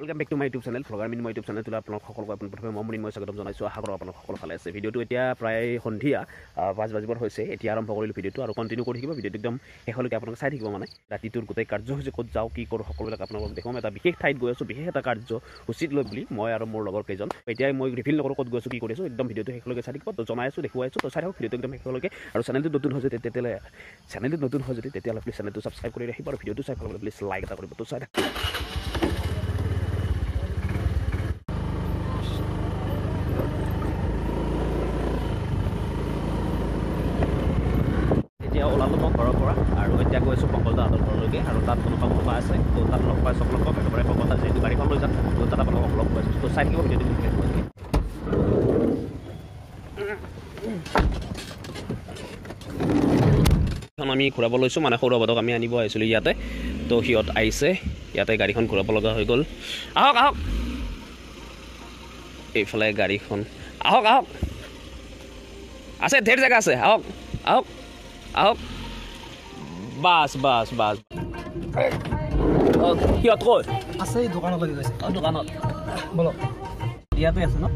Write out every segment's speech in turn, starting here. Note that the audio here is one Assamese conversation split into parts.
Welcome back to my YouTube channel, vlogger min my YouTube channel tula apnalok khokol ko apn prothome momrin moi swagotom janaisu aha koro apnalok khokol khale ase video tu etia pray hondia 5 bajibor hoise etia arambho korilu video tu aru continue kori thikiba video ekdom ekholoke apnalok sai thikiba mane rati tur gotai karjo hoise kot jao ki kor khokol lak apnalok dekhom eta bikek thait goisu bikek eta karjo usit loi boli moi aru mor logor kejon etia moi reveal nokor kot goisu ki koresu ekdom video tu ekholoke sai thikiba to janaisu dekhuaisu to sai thok video tu ekdom ekholoke aru channel tu notun hoise tetela channel tu notun hoise tetela please channel tu subscribe kori rakhiba aru video tu sai kore please like eta koribo to sai আমি ঘুরাব লৈছো মানে খৌরা বদক আমি আনিব আইছলি ইয়াতে তো হিয়ত আইছে ইয়াতে গাড়িখন ঘুরাব লগা হৈ গল আহক আহক এই ফলে গাড়িখন আহক আহক আছে ঢেৰ জায়গা আছে আহক আহক আহক বাস বাস বাস হিয়ত কই আছে দোকান লাগি গৈছে দোকানত বলো ইয়াতে আছে ন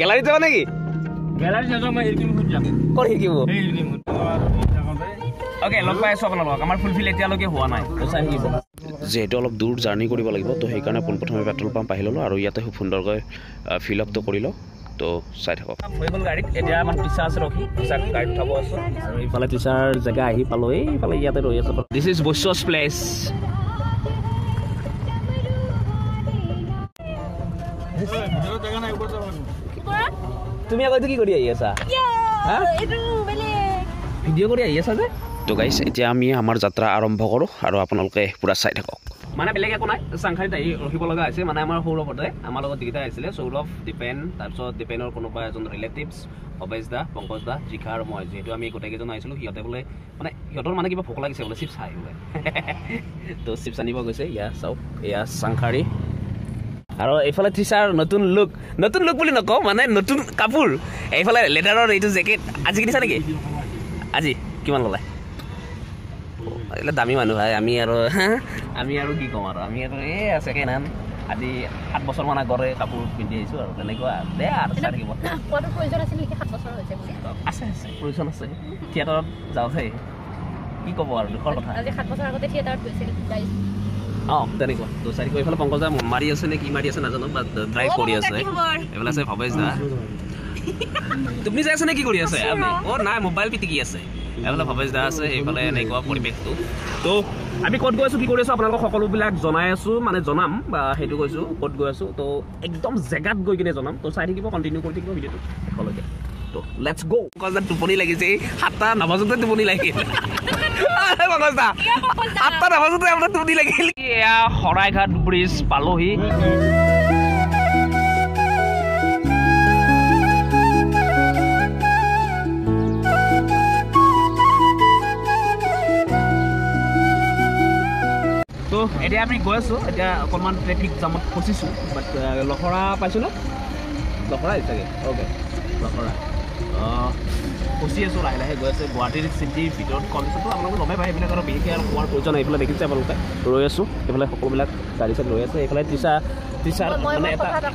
Galari jawa niki? Galari jawa ma irkim hujam. Kor irkim ho? Irkim ho. Oke, log pai sopan log. Amar full fill etia loge hua nai. To sai hib. Jehetu olop dur journey koribo lagibo to hei karone ponprothome petrol pump ahilolo aru iate hu fundor goi fill up to korilo. To sai thakok. Hoi gol garit etia amar pisa ase roki. Pisa garit thabo ase. Aru ifale pisar jaga ahi palo ei pale iate roi ase. This is Boisso's place. তুমি আগতে কি কৰি আহি আছা হা এটো বেলে ভিডিঅ' কৰি আহি আছা যে তো গাইস এতিয়া আমি আমাৰ যাত্ৰা আৰম্ভ কৰো আৰু আপোনালোকে পুৰা চাই থাকক মানে বেলেগ একো নাই সংখ্যাত আহি ৰখিব লগা আছে মানে আমাৰ সৌৰভতে আমাৰ লগত দিগিতা আছিলে সৌৰভ দীপেন তাৰছত দীপেনৰ কোনোবা এজন ৰিলেটিভছ অবেজ দা পংকজ দা জিখাৰ মই যেটো আমি কোটাকে জন আইছিলো হিয়তে বলে মানে হিয়তৰ মানে কিবা ভোক লাগিছে বলে চিপছ খাই বলে তো চিপছ আনিব গৈছে ইয়া চাও ইয়া সংখাৰী আৰু এইফালে টিচাৰ নতুন লুক বুলি নকও মানে নতুন কাপোৰ এইফালে লেডাৰৰ এইটো জ্যাকেট আজি কিনিছ নেকি আজি কিমান ললা এলা দামী মানুহ ভাই আমি আৰু কি কম আৰু আমি আৰু এ আছে কেন আজি 7 বছৰ মানা গৰে কাপোৰ পিন্ধি আইছো আৰু তেনেকুৱা দে আৰু সাৰ কি কথা কত প্ৰয়োজন আছিল কি 7 বছৰ হৈছে আছে প্ৰয়োজন আছে থিয়েটাৰত যাওঁহে কি কব আৰু দুখৰ কথা আজি 7 বছৰ আগতে থিয়েটাৰত গৈছিল guys Oh, dari kok. Tuh sari kok ifala pangkol da mari ase ne ki mari ase najano but drive kori ase. Ifala se bhabais da. Tumni jaise ne ki kori ase apni? Oh na mobile pitiki ase. Ifala bhabais da ase ifala ne ko poribek tu. To ami kot goisu ki kori asu apnalok khokolu bilak jonai asu mane jonam ba hetu goisu kot goisu to ekdom jagat goi kine jonam to sari kibo continue kori kibo video tu. Ekholoke. To let's go. Pangkol da tuponi lagise 7ta nabajote tuponi lagil. Apa maksudnya apa tuh di lagi ya Horaigat Bridge Palohi tuh ini আমি গৈছো এটা অকমান ট্ৰেফিক জামত ফচিছো বাট লখৰা পাইছলো লখৰা ইছাগে ওকে লখৰা খুশি আছো লাহে লাহে গৈ আছে গুৱাহাটীৰ চিটি ভিতৰত কনচেপ্টটো আপোনালোকে লমে ভাই এইবিলাক আৰু বিশেষ আৰু কোৱাৰ প্ৰয়োজন এইফালে দেখিছে আপোনালোকে ৰৈ আছো এইফালে সকলোবিলাক গাড়ী চাই ৰৈ আছে এইফালে টিচাৰ মানে এটা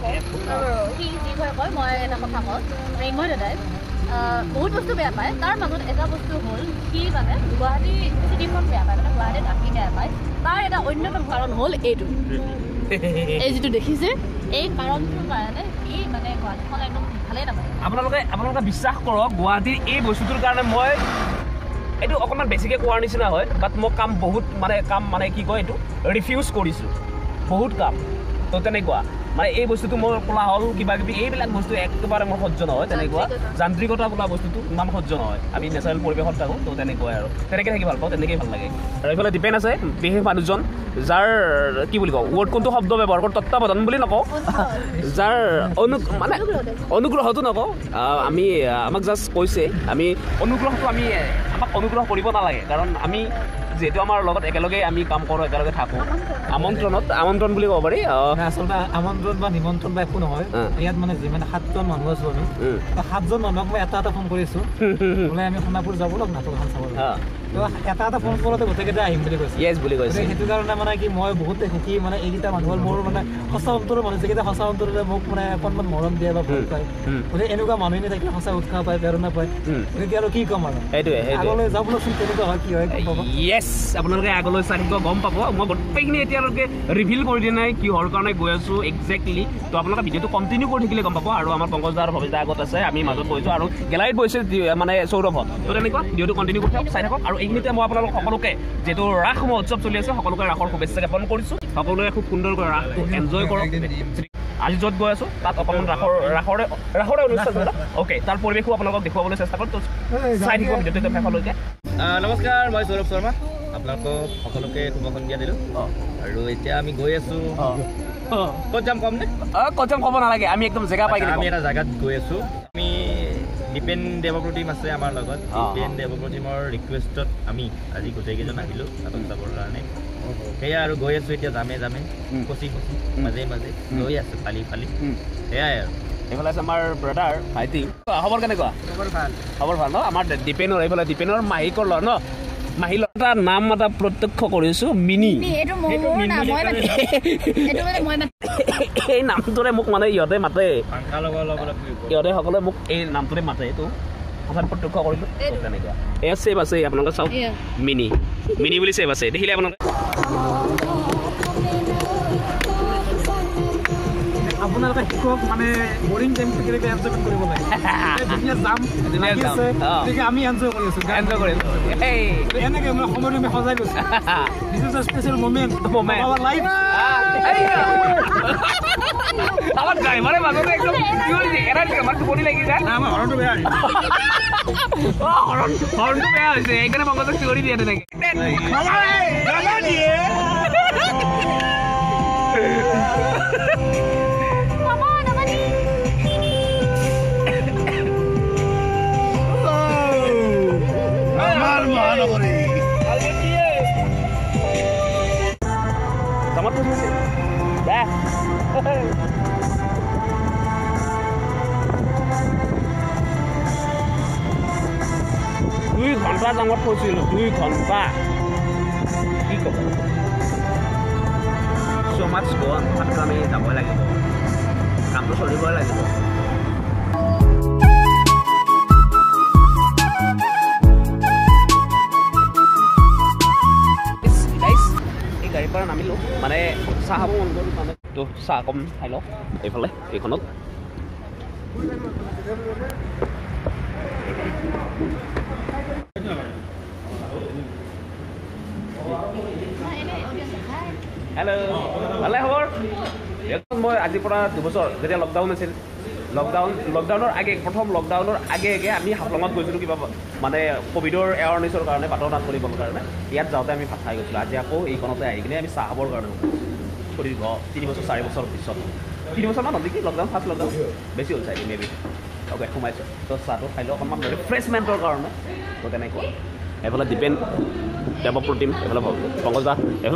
কি যি কয় মই এটা কথা কওঁ ৰেঙৰ দাদা বহুত বস্তু বেয়া পায় তাৰ মাজত এটা বস্তু হ'ল কি মানে গুৱাহাটী চিটিখন বেয়া পায় মানে গুৱাহাটীত আহি বেয়া পায় তাৰ এটা অন্যতম কাৰণ হ'ল এইটো এই যিটো দেখিছে এই কাৰণটোৰ কাৰণে কি মানে গুৱাহাটীখন একদম ভালে নাপায় আপোনালোকে বিশ্বাস কৰক গুৱাহাটীৰ এই বস্তুটোৰ কাৰণে মই এটো অকমান বেছিকে কোৱাৰ নিচিনা হয় বাট মই কাম মানে কি কয় এটো ৰিফিউজ কৰিছো বহুত কাম তো তেনেকুৱা মানে এই বস্তুটো মোৰ কোলা হল কিবা কিবি এইবিলাক বস্তু একবাৰে মোৰ সহ্য নহয় তেনেকুৱা যান্ত্ৰিকতা কোলা বস্তুটো নাম সহ্য নহয় আমি নেচাৰেল পৰিৱেশত থাকো তো তেনেকুৱা আৰু তেনেকৈ থাকি ভাল পাওঁ তেনেকৈ ভাল লাগে আৰু এইফালে ডিপেণ্ড আছে বিশেষ মানুহজন যাৰ কি বুলি কওঁ ৱৰ্ড কোনটো শব্দ ব্যৱহাৰ কৰোঁ তত্ত্বাৱধান বুলি নকওঁ যাৰ মানে অনুগ্ৰহটো নকওঁ আমি আমাক জাষ্ট কৈছে আমি অনুগ্ৰহটো আমি আমাক অনুগ্ৰহ কৰিব নালাগে কাৰণ আমি যেটো আমাৰ লগত একেলগে আমি কাম কৰোঁ একেলগে থাকোঁ আমন্ত্ৰণত আমন্ত্ৰণ বুলি ক'ব পাৰি আচলতে আমন্ত্ৰণ রোড বা নিমন্ত্রণ বা একো নহয় ইয়াত মানে যিমান সাতজন মানুহ আছে আমি সাতজন মানুহক মই এটা এটা ফোন কৰিছো বলে আমি সোনাপুৰ যাব লগ নাটক এখন চাব তো এটা এটা ফোন কৰোতে গোটেইকেইটা আহিম বুলি কৈছে ইয়েস বুলি কৈছে সেইটো কাৰণে মানে কি মই বহুত সুখী মানে এইকেইটা মানুহৰ মোৰ মানে সঁচা অন্তৰৰ মানুহ যেকেইটা সঁচা অন্তৰৰে মোক মানে অকণমান মৰম দিয়ে বা ভাল পায় বলে এনেকুৱা মানুহ নে থাকিলে সঁচা উৎসাহ পায় প্ৰেৰণা পায় তেতিয়া আৰু কি কম আৰু এইটোৱে আগলৈ যাবলৈ চিন্তা তেনেকুৱা কি হয় ইয়েস আপোনালোকে আগলৈ চাই থাকিব গম পাব মই গোটেইখিনি এতিয়ালৈকে ৰিভিল কৰি দিয়া নাই কি হৰ কাৰণে গৈ আছো এক্স্যাক্টলি তো আপোনালোকে ভিডিওটো কন্টিনিউ কৰি থাকিলে গম পাব আৰু আমাৰ পংকজদাৰ ভৱিষ্যত আগত আছে আমি মাজত গৈছো আৰু গেলাৰীত গৈছে মানে সৌৰভত তো তেনেকুৱা ভিডিওটো কন্টিনিউ কৰি চাই থাকক আৰু এইখিনিতে মই আপোনালোক সকলোকে যেটো ৰাস মহোৎসৱ চলি আছে সকলোকে ৰাসৰ শুভেচ্ছা জ্ঞাপন কৰিছো সকলোৱে খুব সুন্দৰকৈ ৰাসটো এনজয় কৰক আজি য'ত গৈ আছো তাত অকণমান ৰাসৰে অনুষ্ঠান ওকে তাৰ পৰিৱেশো আপোনালোকক দেখুৱাবলৈ চেষ্টা কৰিম তো চাই থাকিব ভিডিওটো শেষলৈকে নমস্কাৰ মই সৌৰভ শৰ্মা আপোনালোকক সকলোকে শুভকামনা দিলো আৰু এতিয়া আমি গৈ আছো কজাম কম নে কজাম কম নালাগে আমি একদম জায়গা পাই গলো আমি এটা জায়গা গৈ আছো আমি ডিপেন দেৱপ্ৰতিম আছে আমাৰ লগত ডিপেন দেৱপ্ৰতিমৰ ৰিকুৱেষ্টত আমি আজি গোটেইকেইজন আহিলো নাটক চাবৰ কাৰণে সেয়া আৰু গৈ আছো এতিয়া জামে জামে কচি কচি মাজে মাজে গৈ আছো ফালি ফালি সেয়াই আৰু এইফালে আছে আমাৰ ব্ৰাদাৰ ভাইটি খবৰ কেনেকুৱা খবৰ ভাল ন আমাৰ ডিপেনৰ এইফালে ডিপেনৰ মাহিকৰ ল ন মাহিলতা নাম এটা প্ৰত্যক্ষ কৰিছো মিনি এইটো মোৰ নাম মই মানে এইটো মানে মই মানে এই নামটোৰে মোক মানে ইহতে মাতে পাংখা লগা লগা ইহতে সকলে মোক এই নামটোৰে মাতে এইটো আধান প্ৰত্যক্ষ কৰিলো তেনেকুৱা এ সেভ আছে আপোনালোকে চাওক মিনি মিনি বুলি সেভ আছে দেখিলে আপোনালোকে আপোনালোকে শিকক মানে বৰিং টাইম থাকিলে এনজয় কৰিব লাগে এতিয়া যাম দিনা আছে ঠিক আমি এনজয় কৰি আছো এই এনেকে মই সময়টো আমি সজাই লৈছো this is a special moment our life এই আৱাজ গাই মানে মাজতে একদম কি হৈছে এৰাত মাৰটো বডি লাগি যায় না আমাৰ হৰণটো বেয়া অ হৰণটো বেয়া হৈছে এইকাৰণে মগজে চিঞৰি দিয়ে তেনেকে গালা দিয়ে ডাঙৰ হৈছিল 2 ঘন্টা কি ক'ব সমাজ গ'ল আমি যাব লাগিব কামটো চলিব লাগিব এই গাড়ীৰ পৰা নামিলো মানে চাহ খাব মন গ'ল মানে তো চাহ কম খাই লওঁ এইফালে এইখনত হেল্ল' ভালে খবৰ একদম মই আজিৰ পৰা দুবছৰ যেতিয়া লকডাউন আছিল লকডাউনৰ আগে আমি হাফলঙত গৈছিলোঁ কিবা মানে ক'ভিডৰ এৱাৰনেছৰ কাৰণে বাটৰ নাট কৰিবৰ কাৰণে ইয়াত যাওঁতে আমি ভাত খাই গৈছিলোঁ আজি আকৌ এইখনতে আহি কিনে আমি চাহ খাবৰ কাৰণে কৰিব 3 বছৰ 4 বছৰ পিছত 3 বছৰমান হ'ল নেকি লকডাউন ফাৰ্ষ্ট লকডাউন বেছি হ'ল চাই মেবি অ'কে সোমাইছোঁ তো চাহটো খাই লওঁ অকণমান ৰিফ্ৰেছমেণ্টৰ কাৰণে তো তেনেকুৱা এইফালে ডিপেণ্ড দেৱপ্ৰতিম এইফালে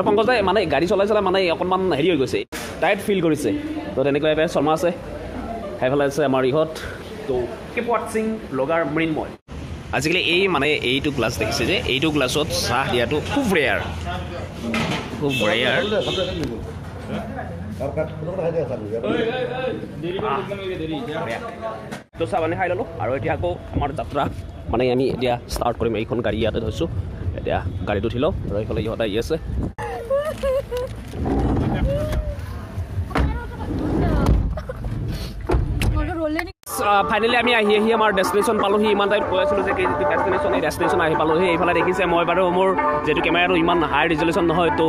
পংকজদা মানে গাড়ী চলাই মানে অকণমান হেৰি হৈ গৈছে টায়াৰ্ড ফিল কৰিছে তো তেনেকুৱা এইফালে শৰ্মা আছে সেইফালে আছে আমাৰ ইহঁত তো কিপট সিং ব্লগাৰ মৃন্ময় আজিকালি এই মানে এইটো গ্লাছ দেখিছে যে এইটো গ্লাছত চাহ দিয়াটো খুব ৰেয়াৰ তো চাহ পানী খাই ল'লোঁ আৰু এতিয়া আকৌ আমাৰ যাত্ৰা মানে আমি এতিয়া ষ্টাৰ্ট কৰিম এইখন গাড়ী ইয়াতে ধৰিছোঁ এতিয়া গাড়ীত উঠি লওঁ আৰু এইফালে ইহঁত আহি আছে ফাইনেলি আমি আহি আমাৰ ডেষ্টিনেশ্যন পালোঁহি ইমান টাইম কৈ আছিলোঁ যে এই ডেষ্টিনেশ্যন আহি পালোঁহি এইফালে দেখিছে মই বাৰু মোৰ যিহেতু কেমেৰাটো ইমান হাই ৰিজলিউশ্যন নহয় তো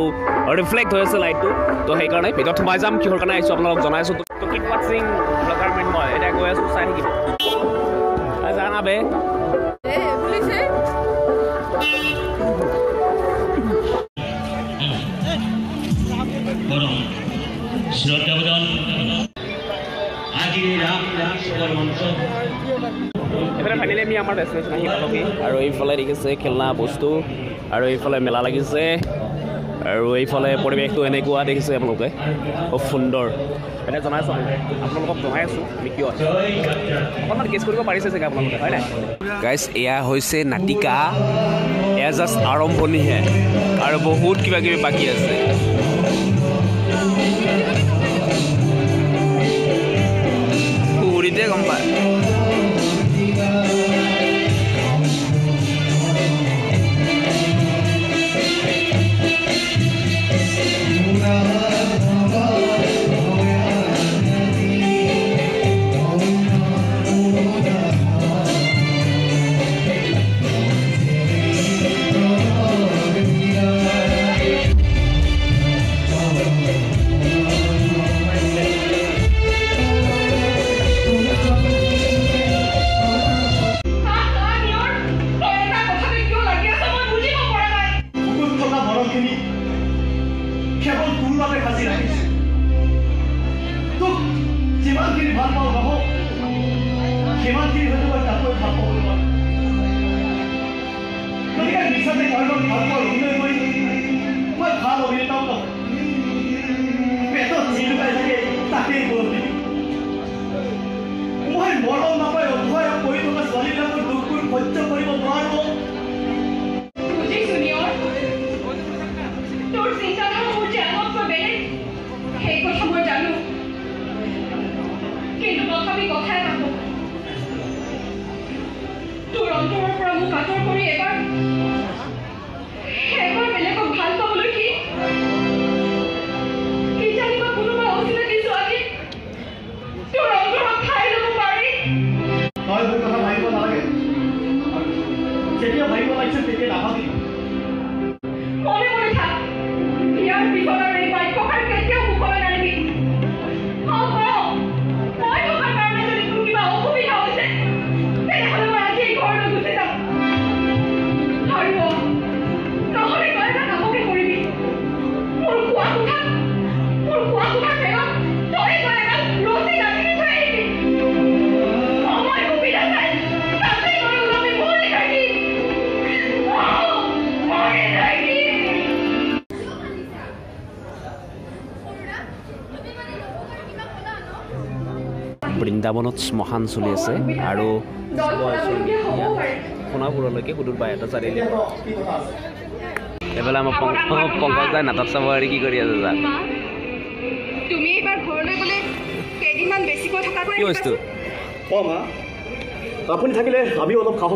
ৰিফ্লেক্ট হৈ আছে লাইটটো তো সেইকাৰণে ভিতৰত সোমাই যাম কিহৰ কাৰণে আহিছোঁ আপোনালোক জনাই আছোঁ তো কিপট সিং ব্লগাৰ মৃন্ময় এতিয়া গৈ আছোঁ চাই থাকিব জানাবে এইফালে ফাইনেলি আমি আমাৰ ডেষ্টিনেশ্যন আহি পালোঁহি আৰু এইফালে দেখিছে খেলনা বস্তু আৰু এইফালে মেলা লাগিছে আৰু এইফালে পৰিৱেশটো এনেকুৱা দেখিছে আপোনালোকে খুব সুন্দৰ এটা জনাইছোঁ আপোনালোকক জনাইছোঁ কিয় আছে অকণমান গেছ কৰিব পাৰিছে চাগে আপোনালোকে হয় নাই গাইজ এয়া হৈছে নাটিকা এয়া জাষ্ট আৰম্ভণিহে আৰু বহুত কিবা কিবি বাকী আছে পুৰিতে গম পায় বৃন্দাবনত শ্মশান চলি আছে আৰু সোণাপুৰলৈকে সুদূৰ পায় এটা চাৰিআলি এবেলা আমাৰ পংকজ দাই নাটক চাব আৰু কি কৰি আছে জান তুমি এবাৰ ঘৰলৈ গ'লে কেইদিনমান বেছিকৈ থকাকৈ কি বস্তু অ মা আপুনি থাকিলে আমি অলপ খাব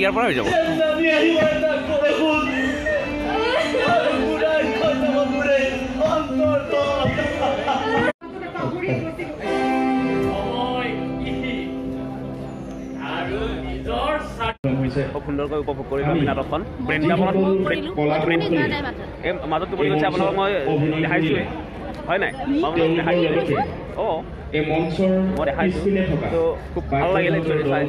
ইয়াৰ পৰা হৈ যাব খুব সুন্দৰকৈ উপভোগ কৰি আমি নাটকখন বৃন্দাবনত এই মাজত পৰি গৈছে আপোনালোকক মই দেখাইছোৱে হয় নাই আপোনালোকক দেখাইছো অঁ এই মঞ্চৰ মই দেখাইছো তো খুব ভাল লাগিল চাই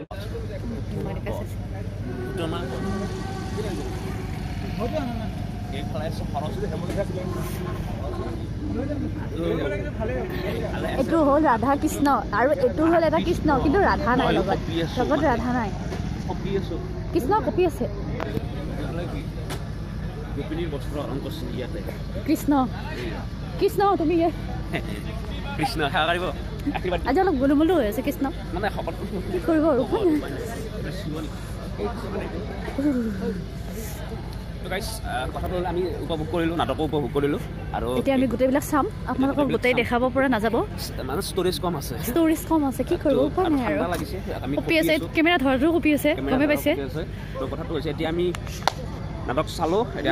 এইটো হ'ল ৰাধা কৃষ্ণ আৰু এইটো হ'ল এটা কৃষ্ণ কিন্তু ৰাধা নাই লগত লগত ৰাধা নাই কৃষ্ণ কপি আছে কৃষ্ণ কৃষ্ণ তুমি কৃষ্ণ আজি অলপ গোলমোলো হৈ আছে কৃষ্ণ মানে কৰিব নাটক চালো এটা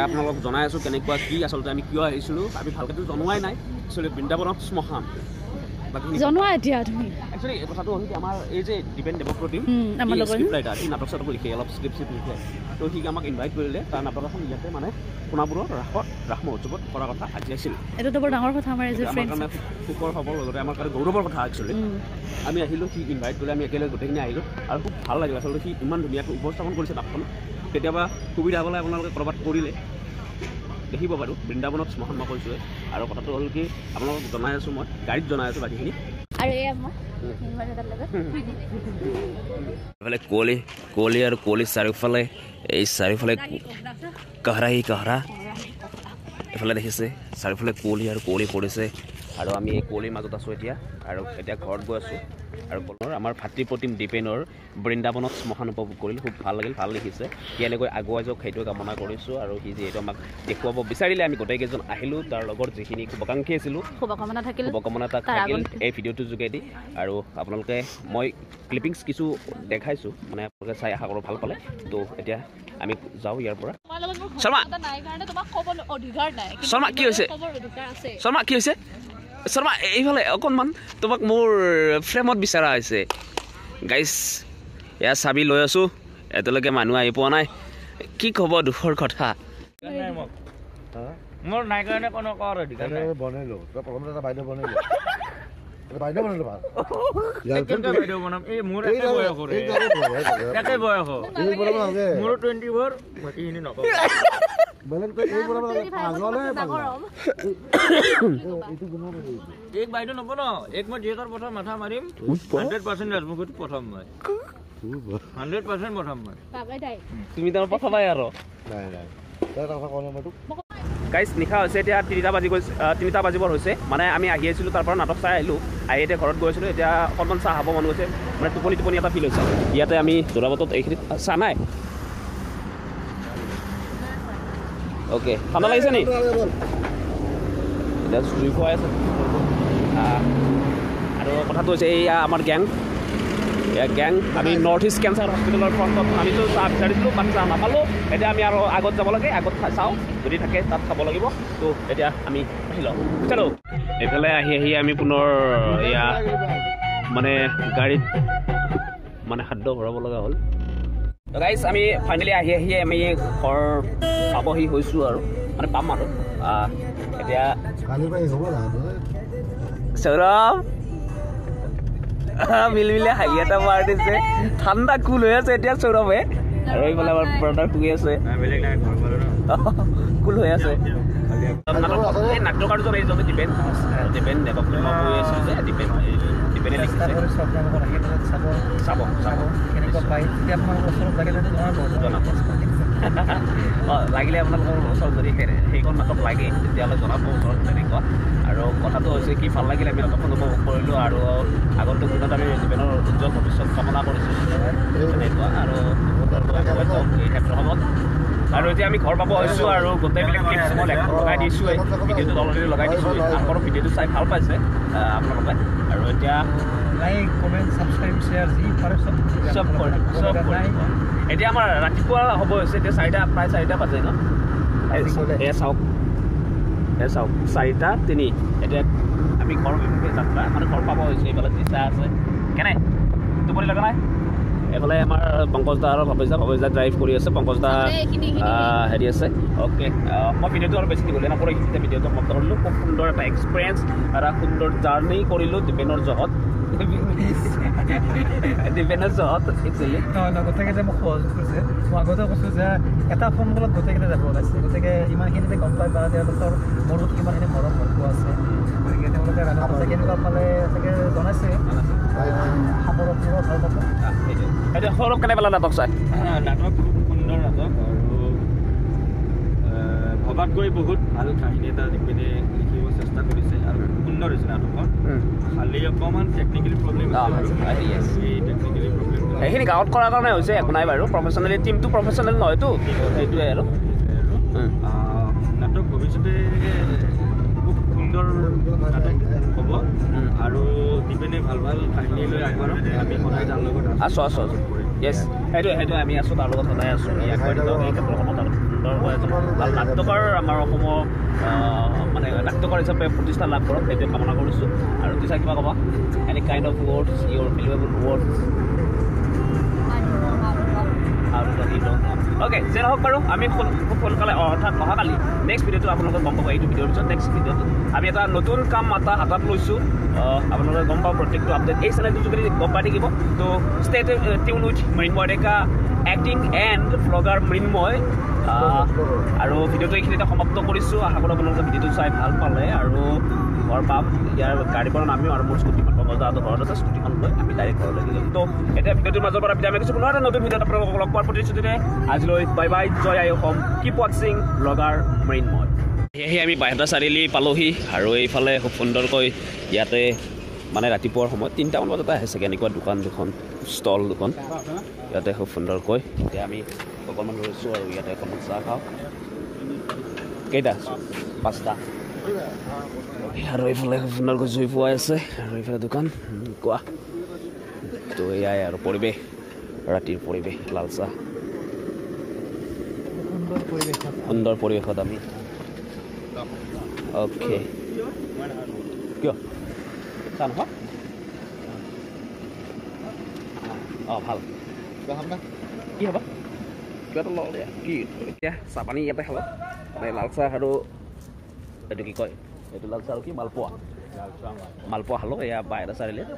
আপোনালোক জনাই আছো কেনেকুৱা কি আসলে আমি কিয় আহিছিলো আমি ভালকৈ জনোৱাই নাই আসলে বৃন্দাবনত স্মহাম জনোৱা এতিয়া তুমি একচুয়ালি এই কথাটো হ'ল কি আমাৰ এই যে ডিপেন ডেমোক্ৰেটিক আমাৰ লগত এই নাটক চাটো লিখে অলপ স্ক্ৰিপ্ট লিখে তো ঠিক আমাক ইনভাইট কৰিলে তাৰ নাটকখন ইয়াতে মানে কোনাপুৰৰ ৰাখত ৰাখ মহোৎসৱত কৰা কথা আজি আছিল এটা তো বৰ ডাঙৰ কথা আমাৰ এজ ফ্ৰেন্ডছ সুখৰ খবৰ লগতে আমাৰ কাৰণে গৌৰৱৰ কথা একচুয়ালি আমি আহিলো কি ইনভাইট কৰিলে আমি একেলগে গোটেইখিনি আহিলো আৰু খুব ভাল লাগিল আসলে কি ইমান ধুনীয়াকৈ উপস্থাপন কৰিছে নাটকখন কেতিয়াবা সুবিধা হ'লে আপোনালোকে কৰবাত কৰিলে দেখিব পাৰোঁ বৃন্দাবনত স্মৰণ কৰিছোঁ আৰু কথাটো হ'ল কি আপোনালোক জনাই আছোঁ মই গাইড জনাই আছোঁ বাকীখিনি আৰু এই মই ইমান এটা লাগে ফালে কোলি কোলি আৰু কোলি চাৰিওফালে এই চাৰিওফালে কাহৰাহি কাহৰা এফালে দেখিছে চাৰিওফালে কোলি আৰু কোলি পৰিছে আৰু আমি এই কোলিৰ মাজত আছোঁ এতিয়া ঘৰত গৈ আছোঁ আৰু বলৰ আমাৰ ভাতৃপ্ৰতিম দীপেনৰ বৃন্দাবনত স্মৰণ উপভোগ কৰিলোঁ খুব ভাল লাগিল ভাল লিখিছে ইয়ালৈকৈ আগুৱাই যাওক সেইটো কামনা কৰিছোঁ আৰু সি যিহেতু আমাক দেখুৱাব বিচাৰিলে আমি গোটেইকেইজন আহিলোঁ তাৰ লগত যিখিনি শুভাকাংক্ষী আছিলোঁ শুভকামনা থাকিল এই ভিডিঅ'টো যোগেদি আৰু আপোনালোকে মই ক্লিপিংছ কিছু দেখাইছোঁ মানে আপোনালোকে চাই আশা কৰোঁ ভাল পালে তো এতিয়া আমি যাওঁ ইয়াৰ পৰা শৰ্মা শৰ্মা কি হৈছে শৰ্মা কি হৈছে শৰ্মা এইফালে অকণমান তোমাক মোৰ ফ্ৰেমত বিচাৰা হৈছে গাইজ এয়া চাবি লৈ আছোঁ এতিয়ালৈকে মানুহ আহি পোৱা নাই কি ক'ব দুখৰ কথা বলেন কই এই বড় পাগল হে পাগল এইটো গুণা নাই এক বাইডো নব ন এক মই জেকৰ প্ৰথম মাথা মাৰিম 100% ৰাজমুখত প্ৰথম মই 100% প্ৰথম মই পাগল দাই তুমি তাৰ প্ৰথমাই আৰু নাই নাই তাৰ কথা কোনে মটু গাইস নিখা হৈছে এতিয়া 3টা বাজি গৈছে 3টা বাজিবৰ হৈছে মানে আমি আহি আছিলোঁ তাৰ পৰা নাটক চাই আহিলোঁ আহি এতিয়া ঘৰত গৈ আছিলোঁ এতিয়া অকণমান চাহ হ'ব মন গৈছে মানে টোপনি টোপনি এটা ফিল হৈছে ইয়াতে আমি জোৰাবতত এইখিনি চাহ নাই ওকে ঠাণ্ডা লাগিছে নি এতিয়া চুৰি খুৱাই আছে আৰু কথাটো হৈছে এইয়া আমাৰ গেং এয়া গেং আমি নৰ্থ ইষ্ট কেঞ্চাৰ হস্পিটেলৰ ফ্ৰণ্টত আমিতো চাহ বিচাৰিছিলোঁ মানে চাহ নাপালোঁ এতিয়া আমি আৰু আগত যাব লাগে আগত চাওঁ যদি থাকে তাত খাব লাগিব তো এতিয়া আমি আহি লওঁ চলো এইফালে আহি আহি আমি পুনৰ এয়া মানে গাড়ীত মানে খাদ্য ভৰাব লগা হ'ল তো গাইজ আমি ফাইনেলি আহি আহি আমি ঘৰ পাবহি হৈছোঁ আৰু মানে পাম আৰু এতিয়া সৌৰভ মিলমিলে হাঁহি এটা মাৰ দিছে ঠাণ্ডা কুল হৈ আছে এতিয়া সৌৰভে আৰু এইফালে আমাৰ ব্ৰাদাৰ শুই আছে কুল হৈ আছে নাট্যকাৰজন এই জনে ডিপেন ডিপেন লাগিলে আপোনালোকৰ ওচৰত যদি সেইখন নাটক লাগে তেতিয়াহ'লে জনাব ওচৰত তেনেকুৱা আৰু কথাটো হৈছে কি ভাল লাগিলে আমি নাটকখন উপভোগ কৰিলোঁ আৰু আগন্তুক দিনত আমি জীৱনৰ উজ্জ্বল ভৱিষ্যত কামনা কৰিছোঁ তেনেকুৱা আৰু এই ক্ষেত্ৰসমূহত আৰু এতিয়া আমি ঘৰ পাব হৈছোঁ আৰু গোটেইবিলাক ক্লিপছ মই লগাই দিছোঁ ভিডিঅ'টোত অলৰেডি লগাই দিছোঁ আপোনালোকৰ ভিডিঅ'টো চাই ভাল পাইছে আপোনালোকে আৰু এতিয়া লাইক কমেণ্ট ছাবস্ক্ৰাইব শ্বেয়াৰ যি পাৰে চব কৰিব এতিয়া আমাৰ ৰাতিপুৱা হ'ব হৈছে এতিয়া প্ৰায় চাৰিটা বাজে ন এয়া চাওক 4:03 এতিয়া আমি ঘৰ যাত্ৰা মানে ঘৰ পাব হৈছে এইফালে তিতা আছে কেনে টোপনি লগা নাই এইফালে আমাৰ পংকজ দা আৰু ভৱেশ দা ড্ৰাইভ কৰি আছে পংকজ দা হেৰি আছে অ'কে মই ভিডিঅ'টো আৰু বেছি দিবলৈ নকৰোঁ এইখিনি ভিডিঅ'টো মই কৰিলোঁ খুব সুন্দৰ এটা এক্সপিৰিয়েঞ্চ এটা সুন্দৰ জাৰ্ণি কৰিলোঁ দীপেনৰ জহত দীপেনৰ জহত একচুৱেলি গোটেইকেইটা মোক সহযোগ কৰিছে মই আগতে কৈছোঁ যে এটা ফোন কলত গোটেইকেইটা যাব ওলাইছে গতিকে ইমানখিনিতে গম পাই বা তেওঁলোকৰ মনত কিমানখিনি মৰম বন্ধু আছে গতিকে তেওঁলোকে ৰান্ধা কেনেকুৱা পালে চাগে জনাইছে এতিয়া সৌৰভ কেনে পালা নাটক চাই নাটক খুব সুন্দৰ নাটক আৰু ভবাত গৈ বহুত ভাল কাহিনী এটা দীপেনে লিখিব চেষ্টা কৰিছে আৰু সুন্দৰ হৈছে নাটকখন খালি অকণমান টেকনিকেলি প্ৰব্লেম সেইখিনি গাঁৱত কৰাৰ কাৰণে হৈছে একো নাই বাৰু প্ৰফেচনেলি টিমটো প্ৰফেচনেল নহয়তো সেইটোৱে আৰু নাটক ভবিষ্যতে খুব সুন্দৰ নাটক হব আৰ দিবেনে ভাল ভাল কাহিনী লৈ আগবাঢ়ো আমি সদায় তাৰ লগত আছো আছো ইয়েস এইটো এইটো আমি আছো তাৰ লগত সদায় আছো ইয়াক কৰি দিওঁ এই ক্ষেত্ৰখনত সুন্দৰ হৈ আছে ভাল নাটকৰ আমাৰ অসমৰ মানে নাটকৰ হিচাপে প্ৰতিষ্ঠা লাভ কৰক সেইটো কামনা কৰিছোঁ আৰু তুই কিবা ক'বা any kind of words your valuable words Oke, saya hope baru, kami full kali, orangnya mahal kali. Next video itu, apalagi gompa kayak itu video itu, next video itu. Abi itu, nutun kam mata, atau plusu, apalagi gompa project itu update. Eh, selain itu juga di gompa di kibo. So, stay tune with Mrinmoy Deka, acting and vlogger Mrinmoy. Aru video itu kita kompak korisu, aku udah belum video itu saya hal paling, aru orang ya kari pun kami orang bos kuti pun kalau ada orang terus kuti kan boleh kami direct kalau lagi itu. Itu video itu masuk para video mereka sebelum ada nonton video terperangkap kalau kuat putih itu deh. Ajloi bye bye joy ayo home keep watching vlogger Mrinmoy. Hehe kami bahasa sarili palohi harui fale hopundor koi yate mana ratipor homo tinta on bata hese kani kuat dukan stall dukan yate hopundor koi kami Koman rusuh ya dari koman sakau. Kita pasta. Harus boleh benar khusus voice. Harus ada dukan. Kuah. Tuh ya harus pori be. Ratir pori be. Lalsa. Undor pori be kami. Oke. Kyo. Sana. Oh hal. Bahamna. Iya pak. Terlalu ya gitu ya siapa nih ya teh lo teh lalsa haru itu kikoi itu lalsa lagi malpoa malpoa lo ya bayar dasar lihat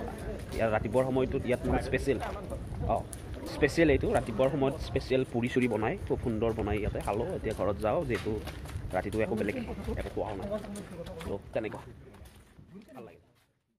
ya ratibor homo itu ya teman spesial oh spesial itu ratibor homo spesial puri suri bonai tuh fundor bonai ya teh halo dia kalau jauh itu rati tuh aku beli aku kuah lo kan eko